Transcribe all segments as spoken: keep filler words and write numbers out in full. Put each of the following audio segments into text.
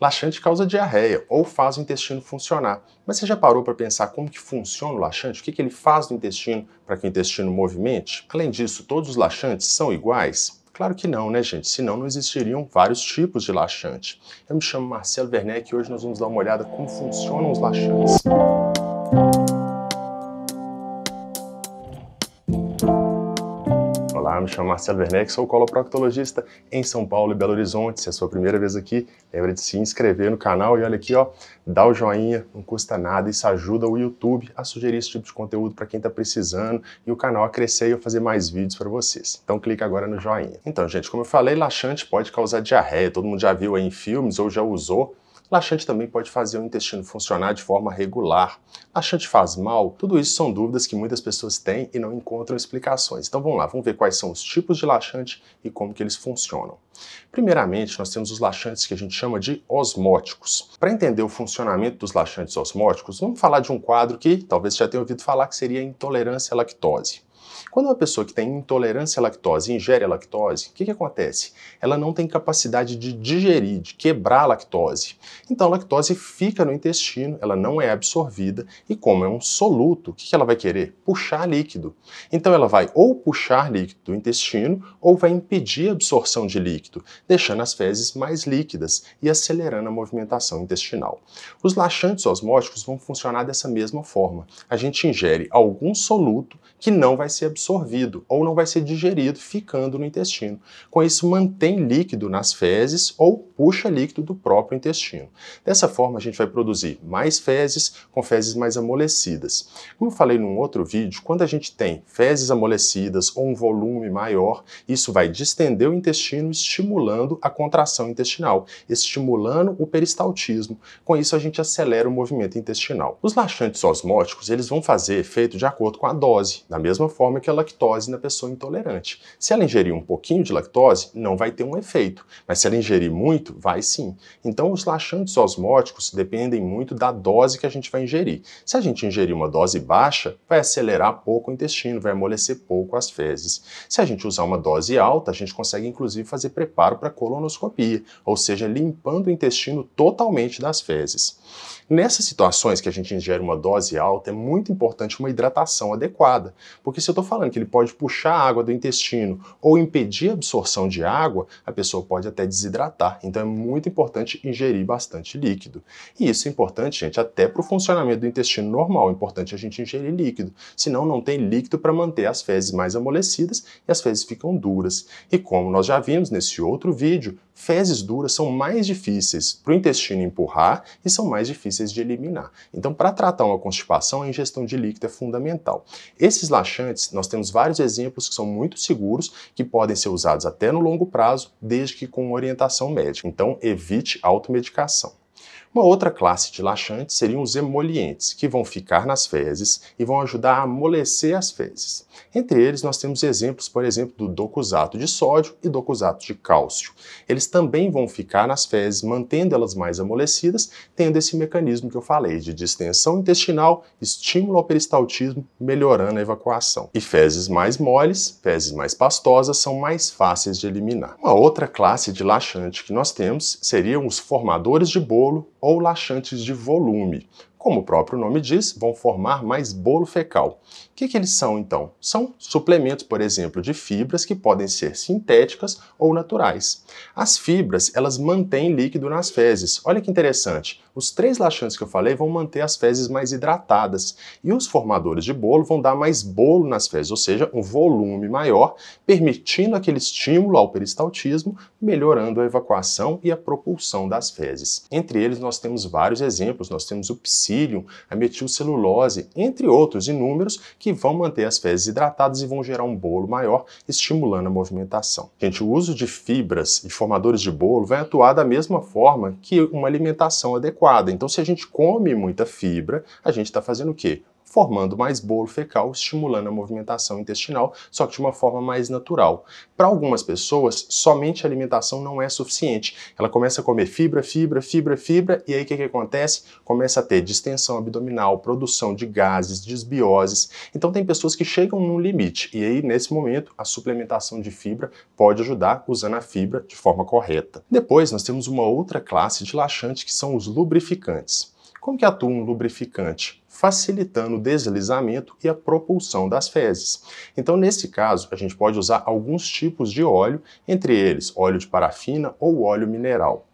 Laxante causa diarreia ou faz o intestino funcionar. Mas você já parou para pensar como que funciona o laxante? O que que ele faz no intestino para que o intestino movimente? Além disso, todos os laxantes são iguais? Claro que não, né, gente? Senão não existiriam vários tipos de laxante. Eu me chamo Marcelo Werneck e hoje nós vamos dar uma olhada como funcionam os laxantes. Olá, me chamo Marcelo Werneck, sou coloproctologista em São Paulo e Belo Horizonte. Se é a sua primeira vez aqui, lembra de se inscrever no canal e olha aqui, ó, dá o joinha, não custa nada, isso ajuda o YouTube a sugerir esse tipo de conteúdo para quem está precisando e o canal a crescer e eu fazer mais vídeos para vocês. Então clica agora no joinha. Então, gente, como eu falei, laxante pode causar diarreia, todo mundo já viu aí em filmes ou já usou. Laxante também pode fazer o intestino funcionar de forma regular. Laxante faz mal? Tudo isso são dúvidas que muitas pessoas têm e não encontram explicações. Então vamos lá, vamos ver quais são os tipos de laxante e como que eles funcionam. Primeiramente, nós temos os laxantes que a gente chama de osmóticos. Para entender o funcionamento dos laxantes osmóticos, vamos falar de um quadro que talvez você já tenha ouvido falar, que seria a intolerância à lactose. Quando uma pessoa que tem intolerância à lactose ingere a lactose, o que que acontece? Ela não tem capacidade de digerir, de quebrar a lactose. Então a lactose fica no intestino, ela não é absorvida e como é um soluto, o que que ela vai querer? Puxar líquido. Então ela vai ou puxar líquido do intestino ou vai impedir a absorção de líquido, deixando as fezes mais líquidas e acelerando a movimentação intestinal. Os laxantes osmóticos vão funcionar dessa mesma forma. A gente ingere algum soluto que não vai ser absorvido ou não vai ser digerido, ficando no intestino. Com isso, mantém líquido nas fezes ou puxa líquido do próprio intestino. Dessa forma, a gente vai produzir mais fezes com fezes mais amolecidas. Como eu falei num outro vídeo, quando a gente tem fezes amolecidas ou um volume maior, isso vai distender o intestino, estimulando a contração intestinal, estimulando o peristaltismo. Com isso, a gente acelera o movimento intestinal. Os laxantes osmóticos, eles vão fazer efeito de acordo com a dose, da mesma forma que a lactose na pessoa intolerante. Se ela ingerir um pouquinho de lactose, não vai ter um efeito, mas se ela ingerir muito, vai sim. Então os laxantes osmóticos dependem muito da dose que a gente vai ingerir. Se a gente ingerir uma dose baixa, vai acelerar pouco o intestino, vai amolecer pouco as fezes. Se a gente usar uma dose alta, a gente consegue inclusive fazer preparo para colonoscopia, ou seja, limpando o intestino totalmente das fezes. Nessas situações que a gente ingere uma dose alta, é muito importante uma hidratação adequada, porque se eu estou falando que ele pode puxar a água do intestino ou impedir a absorção de água, a pessoa pode até desidratar. Então é muito importante ingerir bastante líquido. E isso é importante, gente, até para o funcionamento do intestino normal. É importante a gente ingerir líquido, senão não tem líquido para manter as fezes mais amolecidas e as fezes ficam duras. E como nós já vimos nesse outro vídeo, fezes duras são mais difíceis para o intestino empurrar e são mais difíceis de eliminar. Então, para tratar uma constipação, a ingestão de líquido é fundamental. Esses laxantes, nós temos vários exemplos que são muito seguros, que podem ser usados até no longo prazo, desde que com orientação médica. Então, evite automedicação. Uma outra classe de laxantes seriam os emolientes, que vão ficar nas fezes e vão ajudar a amolecer as fezes. Entre eles, nós temos exemplos, por exemplo, do docusato de sódio e docusato de cálcio. Eles também vão ficar nas fezes, mantendo elas mais amolecidas, tendo esse mecanismo que eu falei de distensão intestinal, estímulo ao peristaltismo, melhorando a evacuação. E fezes mais moles, fezes mais pastosas, são mais fáceis de eliminar. Uma outra classe de laxante que nós temos seriam os formadores de bolo ou laxantes de volume. Como o próprio nome diz, vão formar mais bolo fecal. O que que eles são, então? São suplementos, por exemplo, de fibras que podem ser sintéticas ou naturais. As fibras, elas mantêm líquido nas fezes. Olha que interessante. Os três laxantes que eu falei vão manter as fezes mais hidratadas. E os formadores de bolo vão dar mais bolo nas fezes, ou seja, um volume maior, permitindo aquele estímulo ao peristaltismo, melhorando a evacuação e a propulsão das fezes. Entre eles, nós temos vários exemplos. Nós temos o psyllium, a metilcelulose, entre outros inúmeros, que vão manter as fezes hidratadas e vão gerar um bolo maior, estimulando a movimentação. Gente, o uso de fibras e formadores de bolo vai atuar da mesma forma que uma alimentação adequada. Então, se a gente come muita fibra, a gente está fazendo o quê? formando mais bolo fecal, estimulando a movimentação intestinal, só que de uma forma mais natural. Para algumas pessoas, somente a alimentação não é suficiente. Ela começa a comer fibra, fibra, fibra, fibra, e aí o que, que acontece? Começa a ter distensão abdominal, produção de gases, desbioses. Então tem pessoas que chegam num limite, e aí nesse momento a suplementação de fibra pode ajudar usando a fibra de forma correta. Depois nós temos uma outra classe de laxante que são os lubrificantes. Como que atua um lubrificante? Facilitando o deslizamento e a propulsão das fezes. Então, nesse caso, a gente pode usar alguns tipos de óleo, entre eles óleo de parafina ou óleo mineral.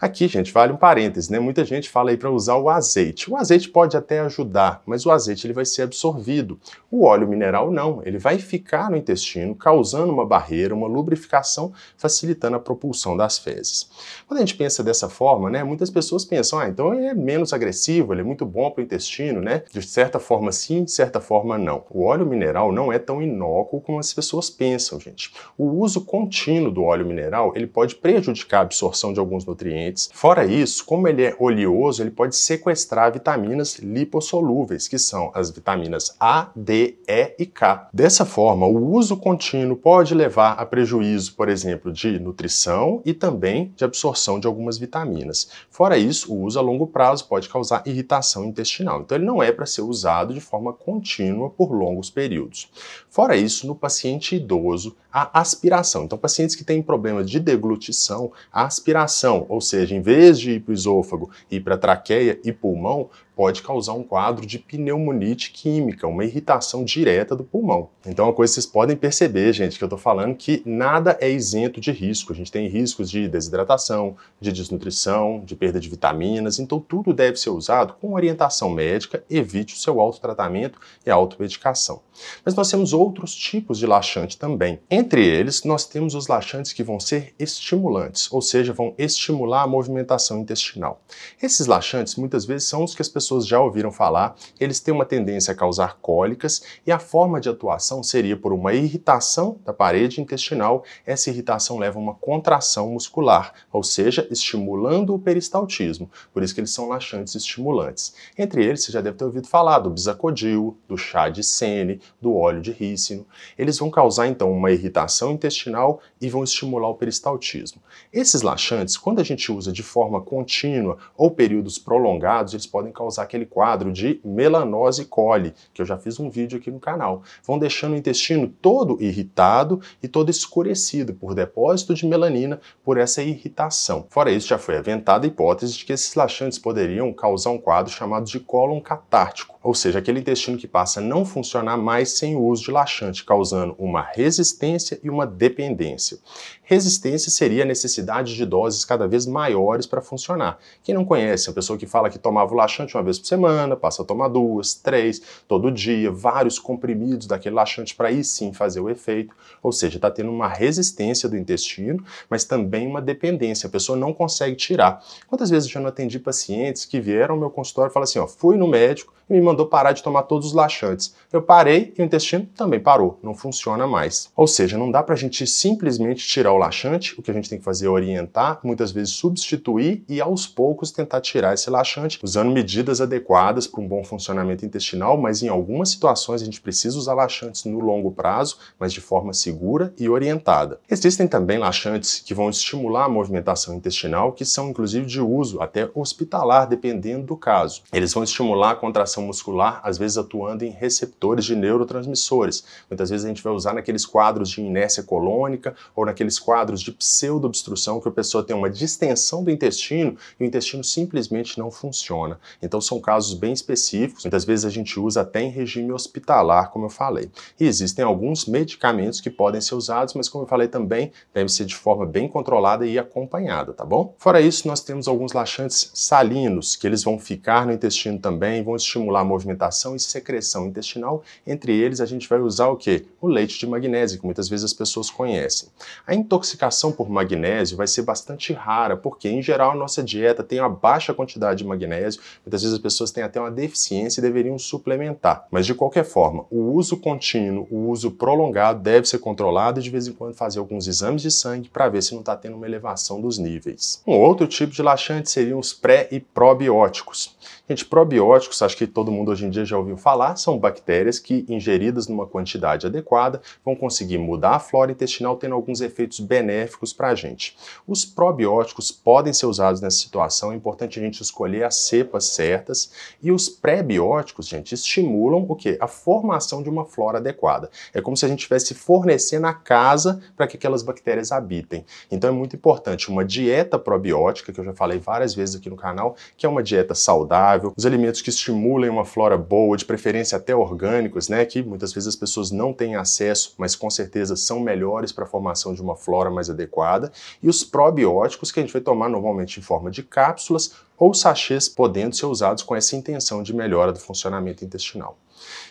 Aqui, gente, vale um parêntese, né? Muita gente fala aí para usar o azeite. O azeite pode até ajudar, mas o azeite ele vai ser absorvido. O óleo mineral não, ele vai ficar no intestino, causando uma barreira, uma lubrificação, facilitando a propulsão das fezes. Quando a gente pensa dessa forma, né? Muitas pessoas pensam, ah, então ele é menos agressivo, ele é muito bom para o intestino, né? De certa forma sim, de certa forma não. O óleo mineral não é tão inócuo como as pessoas pensam, gente. O uso contínuo do óleo mineral, ele pode prejudicar a absorção de alguns nutrientes. Fora isso, como ele é oleoso, ele pode sequestrar vitaminas lipossolúveis, que são as vitaminas A, D, E e K. Dessa forma, o uso contínuo pode levar a prejuízo, por exemplo, de nutrição e também de absorção de algumas vitaminas. Fora isso, o uso a longo prazo pode causar irritação intestinal. Então, ele não é para ser usado de forma contínua por longos períodos. Fora isso, no paciente idoso, a aspiração. Então, pacientes que têm problemas de deglutição, a aspiração, ou seja, em vez de ir para o esôfago, ir para a traqueia e pulmão, pode causar um quadro de pneumonite química, uma irritação direta do pulmão. Então, uma coisa que vocês podem perceber, gente, que eu tô falando que nada é isento de risco. A gente tem riscos de desidratação, de desnutrição, de perda de vitaminas. Então, tudo deve ser usado com orientação médica, evite o seu autotratamento e a automedicação. Mas nós temos outros tipos de laxante também. Entre eles, nós temos os laxantes que vão ser estimulantes, ou seja, vão estimular a movimentação intestinal. Esses laxantes, muitas vezes, são os que as pessoas pessoas já ouviram falar, eles têm uma tendência a causar cólicas e a forma de atuação seria por uma irritação da parede intestinal. Essa irritação leva a uma contração muscular, ou seja, estimulando o peristaltismo. Por isso que eles são laxantes estimulantes. Entre eles, você já deve ter ouvido falar do bisacodil, do chá de sene, do óleo de rícino. Eles vão causar, então, uma irritação intestinal e vão estimular o peristaltismo. Esses laxantes, quando a gente usa de forma contínua ou períodos prolongados, eles podem causar usar aquele quadro de melanose coli, que eu já fiz um vídeo aqui no canal. Vão deixando o intestino todo irritado e todo escurecido por depósito de melanina, por essa irritação. Fora isso, já foi aventada a hipótese de que esses laxantes poderiam causar um quadro chamado de cólon catártico, ou seja, aquele intestino que passa a não funcionar mais sem o uso de laxante, causando uma resistência e uma dependência. Resistência seria a necessidade de doses cada vez maiores para funcionar. Quem não conhece, a pessoa que fala que tomava o laxante uma vez por semana, passa a tomar duas, três, todo dia, vários comprimidos daquele laxante para aí sim fazer o efeito, ou seja, está tendo uma resistência do intestino, mas também uma dependência, a pessoa não consegue tirar. Quantas vezes eu já não atendi pacientes que vieram ao meu consultório e falaram assim, ó, fui no médico, me mandou parar de tomar todos os laxantes. Eu parei e o intestino também parou, não funciona mais. Ou seja, não dá pra gente simplesmente tirar o laxante, o que a gente tem que fazer é orientar, muitas vezes substituir e aos poucos tentar tirar esse laxante, usando medidas adequadas para um bom funcionamento intestinal, mas em algumas situações a gente precisa usar laxantes no longo prazo, mas de forma segura e orientada. Existem também laxantes que vão estimular a movimentação intestinal, que são inclusive de uso até hospitalar, dependendo do caso. Eles vão estimular a contração muscular, às vezes atuando em receptores de neurotransmissores. Muitas vezes a gente vai usar naqueles quadros de inércia colônica ou naqueles quadros de pseudo-obstrução que a pessoa tem uma distensão do intestino e o intestino simplesmente não funciona. Então são casos bem específicos, muitas vezes a gente usa até em regime hospitalar, como eu falei. E existem alguns medicamentos que podem ser usados, mas como eu falei também, deve ser de forma bem controlada e acompanhada, tá bom? Fora isso, nós temos alguns laxantes salinos, que eles vão ficar no intestino também, vão estimular a movimentação e secreção intestinal. Entre eles, a gente vai usar o que? O leite de magnésio, que muitas vezes as pessoas conhecem. A intoxicação por magnésio vai ser bastante rara, porque em geral a nossa dieta tem uma baixa quantidade de magnésio. Muitas vezes vezes as pessoas têm até uma deficiência e deveriam suplementar. Mas de qualquer forma, o uso contínuo, o uso prolongado deve ser controlado e de vez em quando fazer alguns exames de sangue para ver se não está tendo uma elevação dos níveis. Um outro tipo de laxante seriam os pré e probióticos. Gente, probióticos, acho que todo mundo hoje em dia já ouviu falar, são bactérias que, ingeridas numa quantidade adequada, vão conseguir mudar a flora intestinal, tendo alguns efeitos benéficos para a gente. Os probióticos podem ser usados nessa situação, é importante a gente escolher as cepas certas, e os pré-bióticos, gente, estimulam o quê? A formação de uma flora adequada. É como se a gente estivesse fornecendo a casa para que aquelas bactérias habitem. Então é muito importante uma dieta probiótica, que eu já falei várias vezes aqui no canal, que é uma dieta saudável, os alimentos que estimulem uma flora boa, de preferência até orgânicos, né, que muitas vezes as pessoas não têm acesso, mas com certeza são melhores para a formação de uma flora mais adequada, e os probióticos que a gente vai tomar normalmente em forma de cápsulas ou sachês, podendo ser usados com essa intenção de melhora do funcionamento intestinal.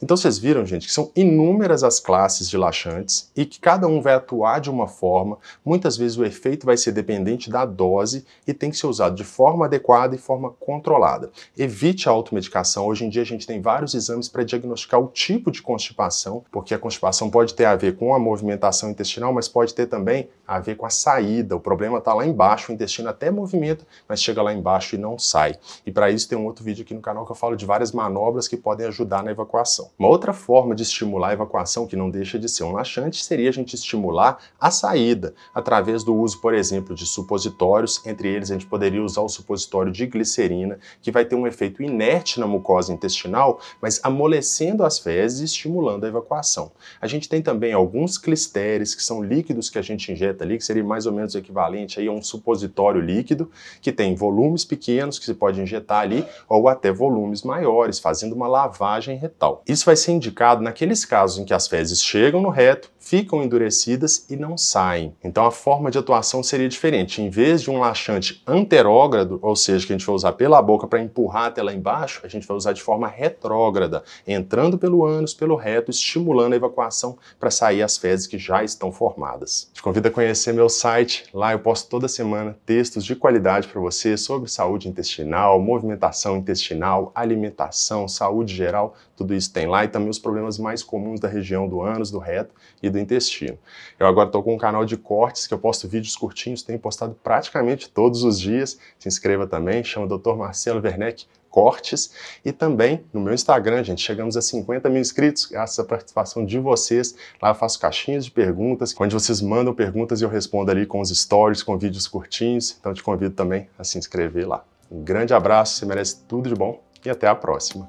Então vocês viram, gente, que são inúmeras as classes de laxantes e que cada um vai atuar de uma forma, muitas vezes o efeito vai ser dependente da dose e tem que ser usado de forma adequada e forma controlada. Evite a automedicação, hoje em dia a gente tem vários exames para diagnosticar o tipo de constipação, porque a constipação pode ter a ver com a movimentação intestinal, mas pode ter também a ver com a saída, o problema está lá embaixo, o intestino até movimenta, mas chega lá embaixo e não sai. E para isso tem um outro vídeo aqui no canal que eu falo de várias manobras que podem ajudar na evacuação. Uma outra forma de estimular a evacuação, que não deixa de ser um laxante, seria a gente estimular a saída, através do uso, por exemplo, de supositórios. Entre eles, a gente poderia usar o supositório de glicerina, que vai ter um efeito inerte na mucosa intestinal, mas amolecendo as fezes e estimulando a evacuação. A gente tem também alguns clisteres, que são líquidos que a gente injeta ali, que seria mais ou menos o equivalente aí a um supositório líquido, que tem volumes pequenos que se pode injetar ali, ou até volumes maiores, fazendo uma lavagem retal. Isso vai ser indicado naqueles casos em que as fezes chegam no reto, ficam endurecidas e não saem. Então a forma de atuação seria diferente. Em vez de um laxante anterógrado, ou seja, que a gente vai usar pela boca para empurrar até lá embaixo, a gente vai usar de forma retrógrada, entrando pelo ânus, pelo reto, estimulando a evacuação para sair as fezes que já estão formadas. Te convido a conhecer meu site. Lá eu posto toda semana textos de qualidade para você sobre saúde intestinal, movimentação intestinal, alimentação, saúde geral, tudo isso tem lá, e também os problemas mais comuns da região do ânus, do reto e do intestino. Eu agora estou com um canal de cortes que eu posto vídeos curtinhos, tenho postado praticamente todos os dias. Se inscreva também, chama o doutor Marcelo Werneck Cortes, e também no meu Instagram, gente, chegamos a cinquenta mil inscritos graças à participação de vocês. Lá eu faço caixinhas de perguntas, onde vocês mandam perguntas e eu respondo ali com os stories, com vídeos curtinhos. Então te convido também a se inscrever lá. Um grande abraço, você merece tudo de bom e até a próxima.